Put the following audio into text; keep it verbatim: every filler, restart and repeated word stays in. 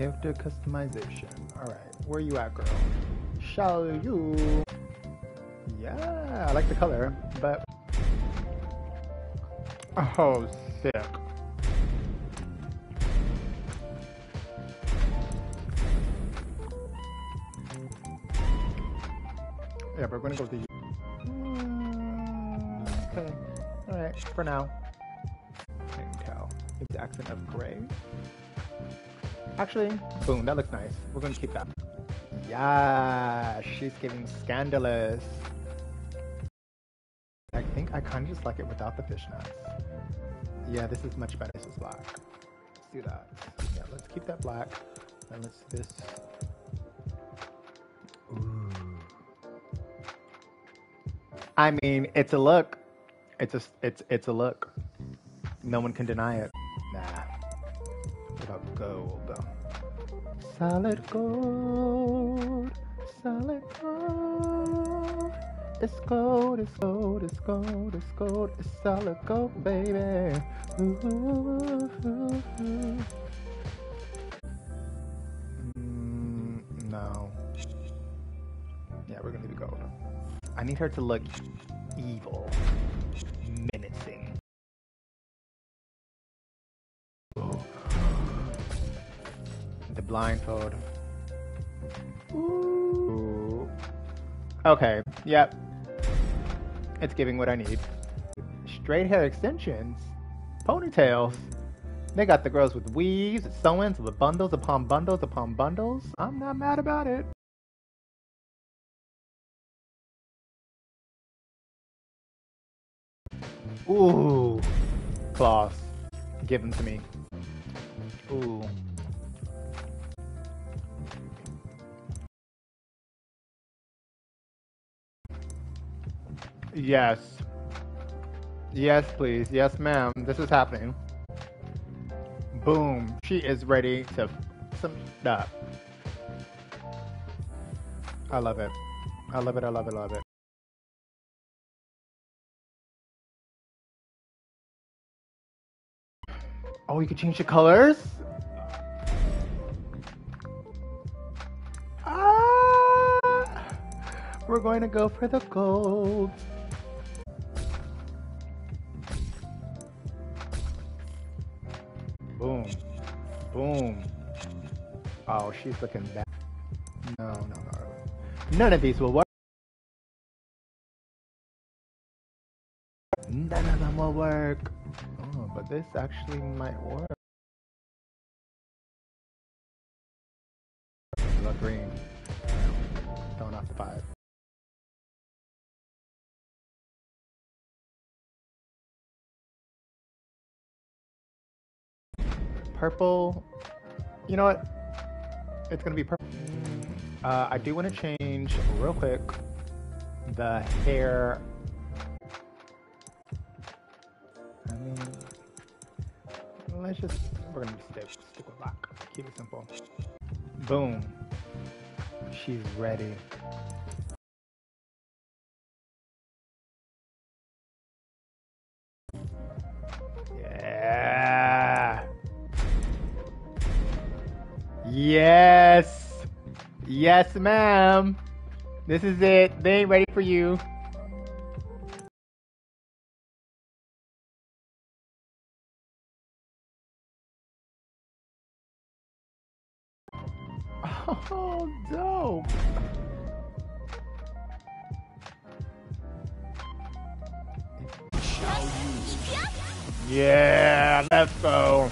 character customization. Alright, where you at, girl? Shall you? Yeah, I like the color, but... Oh, sick. Yeah, we're gonna go to you. Mm, okay, alright, for now. I can tell. It's the accent of gray. Actually, boom, that looks nice. We're gonna keep that. Yeah, she's giving scandalous. I think I kinda just like it without the fishnets. Yeah, this is much better. This is black. Let's do that. Yeah, let's keep that black. And let's do this. Ooh. I mean, it's a look. It's a it's it's a look. No one can deny it. Nah. What about gold? Solid gold. Solid gold. It's gold, it's gold, it's gold, it's gold, it's solid gold, baby. Ooh, ooh, ooh. Mm, no. Yeah, we're gonna do gold. I need her to look evil. Menacing. Oh. The blindfold. Ooh. Okay, yep. It's giving what I need. Straight hair extensions, ponytails. They got the girls with weaves, sew-ins, with bundles upon bundles upon bundles. I'm not mad about it. Ooh, cloth. Give them to me. Ooh. Yes. Yes, please. Yes, ma'am. This is happening. Boom. She is ready to f some stuff. I love it. I love it. I love it. I love it. Oh, you can change the colors? Ah! We're going to go for the gold. Boom. Boom. Oh, she's looking bad. No, no, no. None of these will work. None of them will work. Oh, but this actually might work. Blood green. Don't knock the five. Purple, you know what, it's gonna be purple. uh, I do want to change real quick the hair. I mean, let's just, we're gonna stick, stick with black, keep it simple. Boom, she's ready. Yes! Yes, ma'am! This is it. They ain't ready for you. Oh, dope! Yeah, let's go!